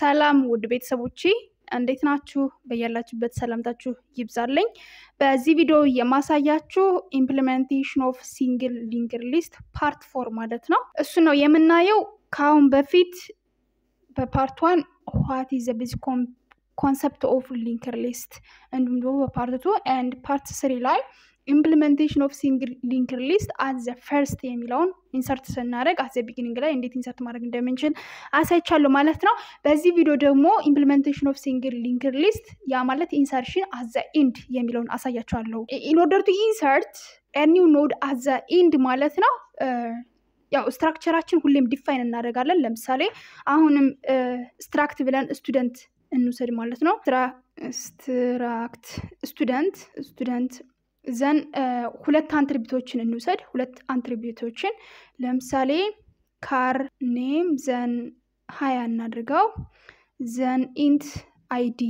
ሰላም ውድ ቤተሰቦቼ እንዴት ናችሁ በእያላችሁበት ሰላምታችሁ ይብዛልኝ በዚህ ቪዲዮ የማሳያችሁ ኢምፕሊሜንቴሽን ኦፍ ሲንግል ሊንከር ሊስት ፓርት 4 ማለት ነው እሱ ነው የምናየው ካሁን በፊት በፓርት 1 what is the basic concept of linker list and part 2 and part 3 ላይ implementation of single linker list as the first የሚለውን insert ስናደርግ at the beginning ላይ እንዴት insert ማድረግ እንደምንችል አሳይቻለሁ ማለት ነው በዚህ ቪዲዮ ደግሞ implementation of single linker list ያ ማለት insertion at the end የሚለውን አሳያችኋለሁ in order to insert a new node at the end ማለት ነው ያው ስትራክቸራችን ሁሌም ዲፋይን እናደርጋለን ለምሳሌ አሁንም ስትራክት ብለን ስቱደንት እንውሰድ ማለት ነው ስትራክት ስቱደንት ዘን ሁለት አትሪቢዩቶችን እንውሰድ ሁለት አትሪቢዩቶችን ለምሳሌ ካር ኔም ዘን 20 እናድርገው ዘን ኢንት አይዲ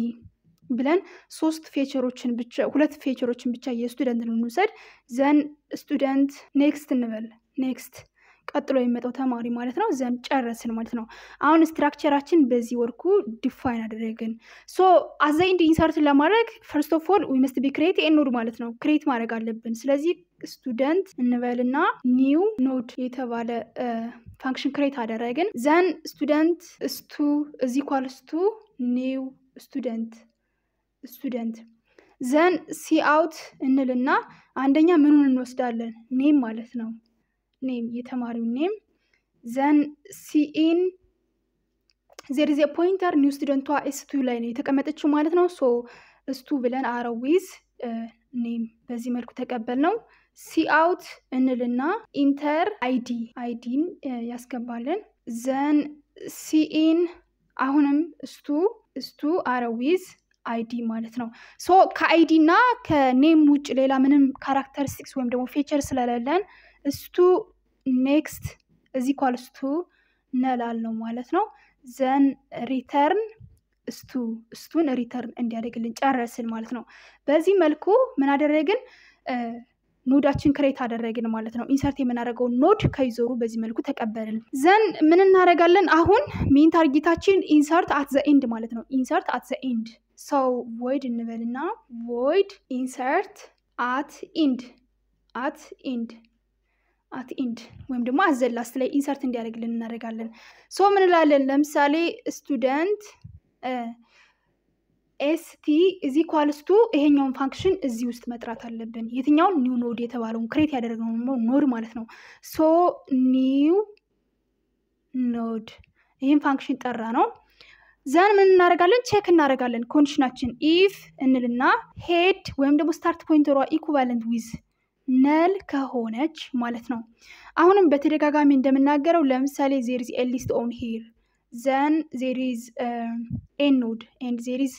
ብለን ሶስት ፊቸሮችን ብቻ ሁለት ፊቸሮችን ብቻ የስቱደንት እንውሰድ ዘን ስቱደንት ኔክስት እንበል ኔክስት ቀጥሎ ይመጣው ተማሪ ማለት ነው ዘን ጨረስን ማለት ነው አሁን ስትራክቸራችን በዚህ ወርኩ ዲፋይን አደረግን ሶ as the insert ለማድረግ first of all we must be create a node ማለት ነው create ማድረግ አለብን ስለዚህ student እንበልና new node የተባለ function create አደረግን ዘን student is equals to new student ዘን cout እንልና አንደኛ ምኑን እንወስዳለን name ማለት ነው name የተማሪው name then cin there is a pointer new student to s2 ላይ ነው የተቀመጠችው ማለት ነው so s2 ብለን arrow with name በዚህ መልኩ ተቀበልነው cout እንልና enter idን ያስገባለን then cin አሁንም s2 arrow with id ማለት ነው so ከid እና ከname ውጭ ሌላ ምንም characteristics ወይም ደግሞ feature ስለሌለን s2 next is equals to null ነው ማለት ነው then return s2ን return እንዲያደርግልን ጨረስን ማለት ነው በዚህ መልኩ ምን አደረግን ኖዳችን ክሬት አደረግን ማለት ነው ኢንሰርት የምናደርገው ኖድ ከይዞሩ በዚህ መልኩ ተቀበልን ዘን ምን እናደርጋለን አሁን ሜን ታርጌታችን ኢንሰርት at the end ማለት ነው ኢንሰርት at the end so void እንበልና void insert at end ወይም ደግሞ አዘላስ ላይ ኢንሰርት እንዲያደርግልን እናደርጋለን ሶ ምን እንላለን ለምሳሌ ስቱደንት st is equals to ይሄኛውን ፋንክሽን እዚህ ውስጥ መጥራት አለብን የትኛው ኒው ኖድ የተባለውን ክሬት ያደረግነው ኖድ ማለት ነው ሶ ኒው ኖድ ይሄን ፋንክሽን ጠራ ነው ዘን ምን እናደርጋለን ቼክ እናደርጋለን ኮንዲሽናችን if እንልና head ወይም ደግሞ start pointer or equivalent with null ከሆነች ማለት ነው አሁንም በተደጋጋሚ እንደምናገረው ለምሳሌ there is a list on here then there is a node and there is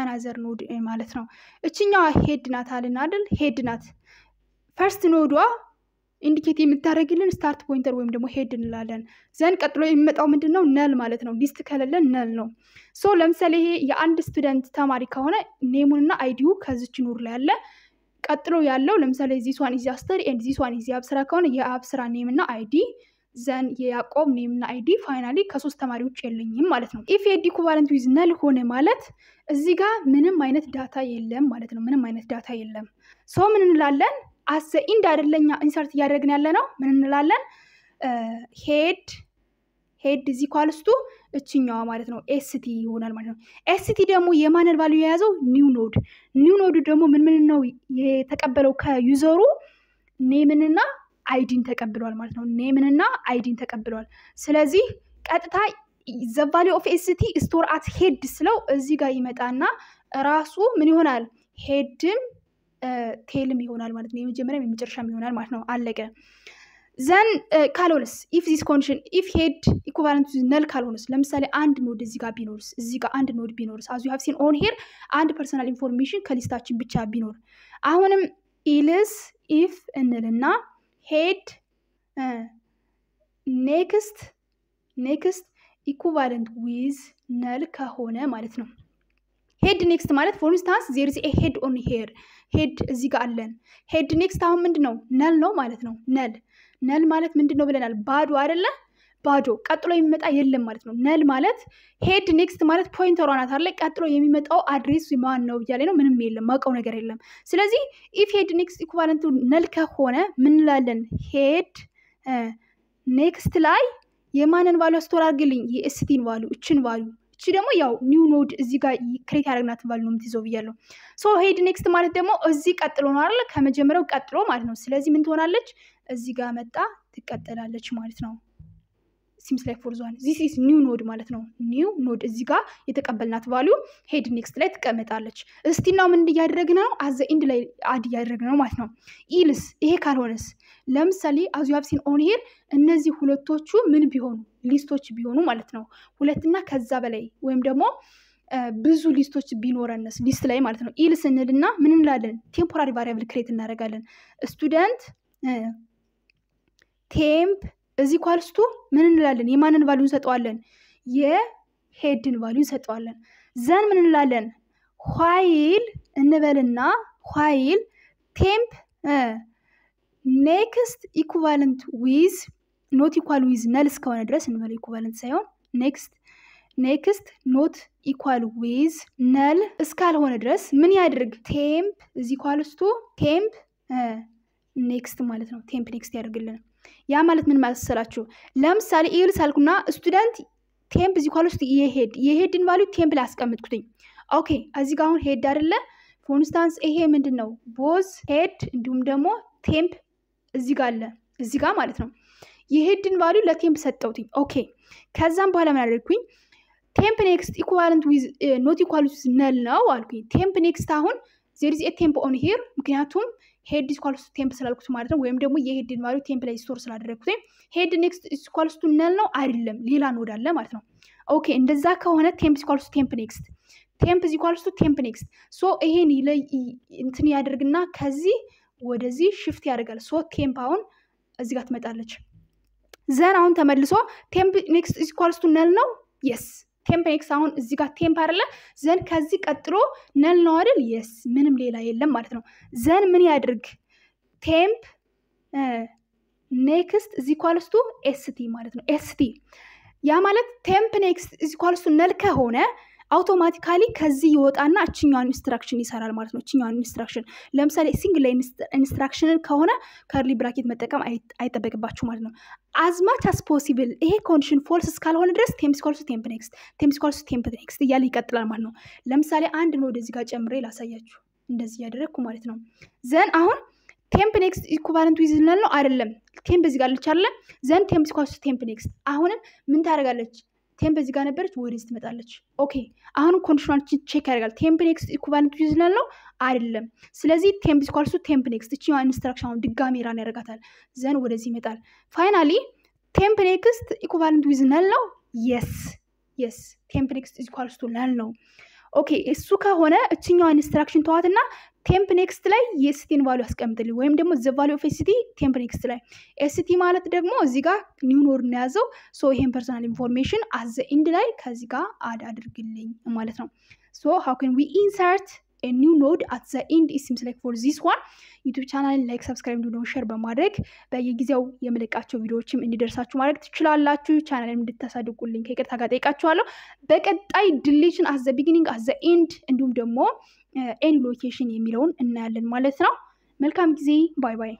another node ማለት ነው እቺኛው head ናት አይደል head ናት first node ዋ ኢንዲኬት የምታደርግልን start pointer ወይም ደግሞ head እንላለን ዘን ቀጥሎ የሚመጣው ምንድነው null ማለት ነው list ከሌለን null ነው ሶ ለምሳሌ ይሄ የአንድ student ተማሪ ከሆነ name እና id ከዚች ኑር ላይ አለ ቀጥሎ ያለው ለምሳሌ this one is aster and this one is abstra ከሆነ የabstra name እና id ዘን የያቆብ name እና id finally ከሶስት ተማሪዎች የለኝም ማለት ነው if id equivalent with null ሆነ ማለት እዚህ ጋር ምንም አይነት ዳታ የለም ማለት ነው ምንም አይነት ዳታ የለም ሶ ምን እንላለን as the end አይደለኛ ኢንሰርት ያደረግን ያለ ነው ምን እንላለን head is equals to እቺኛው ማለት ነው st ይሆናል ማለት ነው st ደግሞ የማነል ቫልዩ ያዘው new node ደግሞ ምን ነው የተቀበለው ከዩዘሩ ኔምን እና አይዲን ተቀብሏል ማለት ነው ኔምን እና አይዲን ተቀብሏል ስለዚህ ቀጥታ the value of st store at head ስለው እዚህ ጋር ይመጣና ራሱ ምን ይሆናል headም ቴልም ይሆናል ማለት ነው የመጀመሪያም የመጨረሻም ይሆናል ማለት ነው አለቀ ዘን ካልሆነስ if this condition if head equivalent to null ካልሆነስ ለምሳሌ አንድ ኖድ እዚህ ጋር ቢኖርስ እዚህ ጋር አንድ ኖድ ቢኖርስ as you have seen on here and personal information ከሊስታችን ብቻ ቢኖር አሁንም else if እንልና head next equivalent with null ከሆነ ማለት ነው head next ማለት for instance there is a head on here head እዚህ ጋር አለን head next አሁን ምንድነው null ነው ማለት ነው null ማለት ምንድነው ብለናል ባዶ አይደለ Bado. Katlo yimmet ayellem malet no. Nel malet head next malet pointer onat harle katlo yimmet o address wiman no yale no menem yellem maqaw neger yellem. Selezi if head next equivalent to nel kahone min lalen head next ላይ የማንን ቫሉ ስቶር አርግልኝ የኤስቲን ቫሉ እቺን ቫሉ እቺ ደግሞ ያው ኒው ኖድ እዚ ጋር ክሬት ያደረግናት ቫሉ ነው የምትይዘው ብያለሁ ሶ ሄድ ኔክስት ማለት ደግሞ እዚ ቀጥሎ ነው አይደል ከመጀመሪያው ቀጥሎ ማለት ነው ስለዚህ ምን ትሆናለች እዚ ጋር መጣ ትቀጥላለች ማለት ነው seems like for zone this is new node ማለት ነው new node እዚ ጋር የተቀበልናት ቫሉ ሄድ ኔክስት ላይ ተቀመጣለች እስቲናው ምን ያደረግናው አዘ ኢንድ ላይ አድ ያደረግናው ማለት ነው ኢልስ ይሄ ካልሆነስ ለምሳሌ as you have seen on here እነዚህ ሁለቶቹ ምን ቢሆኑ ሊስቶች ቢሆኑ ማለት ነው ሁለትና ከዛ በላይ ወይም ደግሞ ብዙ ሊስቶች ቢኖርነስ ሊስት ላይ ማለት ነው ኢልስ እንልና ምን እንላለን ቴምፖራሪ ቫሪያብል ክሬት እናደርጋለን ስቱደንት ቴምፕ is equals to ምን እንላለን የማንን ቫልዩ እንሰጣለን የሄድን ቫልዩ እንሰጣለን ዘን ምን እንላለን while እንበልና while temp next equivalent with not equal with null እስከሆነ ድረስ እንበል equivalent ሳይሆን next not equal with null እስካልሆነ ድረስ ምን ያድርግ temp is equals to temp next ማለት ነው temp next ያደርግልን ያ ማለት ምን ማሰላችሁ ለምሳሌ ኢልስ አልኩና ስቱደንት ቴምፕ እዚ ኳል ውስጥ ይሄድ ይሄድን ቫልዩ ቴምፕ ላይ አስቀምጥኩኝ ኦኬ እዚ ጋር አሁን ሄድ አይደለ for instance ይሄ ምንድነው ቦዝ ሄድ እንዲሁም ደግሞ ቴምፕ እዚ ጋር አለ እዚ ጋር ማለት ነው ይሄድን ቫልዩ ለቴምፕ ሰጠውትኝ ኦኬ ከዛም በኋላ ምን አደረኩኝ ቴምፕ ኔክስት ኢኩቫለንት ዊዝ ኖት ኢኳል ዊዝ ነል ነው አልኩኝ ቴምፕ ኔክስት አሁን there is a temp on here ምክንያቱም head is equals to temp ስላልኩት ማለት ነው ወይም ደግሞ የሄድን ቫልዩ ቴምፕ ላይ ስቶር ስላደረኩት head next is equals to null ነው አይደለም ሌላ ኖድ አለ ማለት ነው ኦኬ እንደዛ ከሆነ temp is equals to temp next so ይሄን ላይ እንትን ያደርግና ከዚህ ወደዚህ shift ያደርጋል so temp አሁን እዚህ ጋር ትመጣለች ዘን አሁን ተመልሶ temp next is equals to null ነው yes temp next አሁን እዚ ጋር temp አይደለ ዘን ከዚ ቀጥሎ null ነው አይደል yes ምንም ሌላ የለም ማለት ነው ዘን ምን ያድርግ temp next is equals to st ማለት ነው st ያ ማለት temp next is equals to null ከሆነ አውቶማቲካሊ ከዚ ይወጣና አቺኛውን ኢንስትራክሽን ይሰራል ማለት ነው አቺኛውን ኢንስትራክሽን ለምሳሌ single line instruction ከሆነ curly bracket መጠቀም አይተበቅባችሁ ማለት ነው as much as possible ይሄ condition false እስካልሆነ ድረስ temp equals to temp next እያለ ይቀጥላል ማለት ነው ለምሳሌ አንድ ነው ወደዚህ ጋር ጨምሬ ላሳያችሁ እንደዚህ ያደረኩ ማለት ነው ዘን አሁን temp next equivalent with null ነው አይደለም temp እዚህ ጋር ልቻለ ዘን temp equals to temp next አሁን ምን ታደርጋለች ቴምፕ እዚ ጋር ነበርች ወዲስ ትመጣለች ኦኬ አሁን ኮንዲሽናል ቼክ ያደርጋል ቴምፕ ኔክስት ኢኩቫለንት ዩዝናል ነው አይደለም ስለዚህ ቴምፕ ኢዝ ኢኳልስ ቱ ቴምፕ ኔክስት እቺ ያ ኢንስትራክሽን ድጋሚ ራን ያደርጋታል ዘን ወደዚህ ይመጣል ፋይናሊ ቴምፕ ኔክስት ኢኩቫለንት ዩዝናል ነው yes ቴምፕ ኔክስት ኢዝ ኢኳልስ ቱ null ነው ኦኬ እሱ ከሆነ እቺኛው ኢንስትራክሽን ተዋትና ቴምፕ ኔክስት ላይ የስቲን ቫልዩ አስቀምጥልኝ ወይም ደግሞ ዘ ቫልዩ ኦፍ ኤስቲ ቴምፕ ኔክስት ላይ ኤስቲ ማለት ደግሞ እዚህ ጋር ኒው ኖድ ነው ያዘው ሶ ይሄን ፐርሰናል ኢንፎርሜሽን አዝ ዘ ኢንድ ላይ ከዚህ ጋር አድ አድርግልኝ ማለት ነው ሶ ሃው ካን ዊ ኢንሰርት a new node at the end it seems like for this one youtube channel like subscribe do share በማድረግ በየጊዜው የመለቃቸው ቪዲዮዎችም እንዲደርሳችሁ ማድረግ ትችላላችሁ ቻናሌን እንድታሳድጉልኝ ከቅርታ ጋር ጠይቃችኋለሁ በቀጣይ deletion at the beginning at the end እንዲሁም ደግሞ end location የሚለውን እናያለን ማለት ነው መልካም ጊዜ ባይ ባይ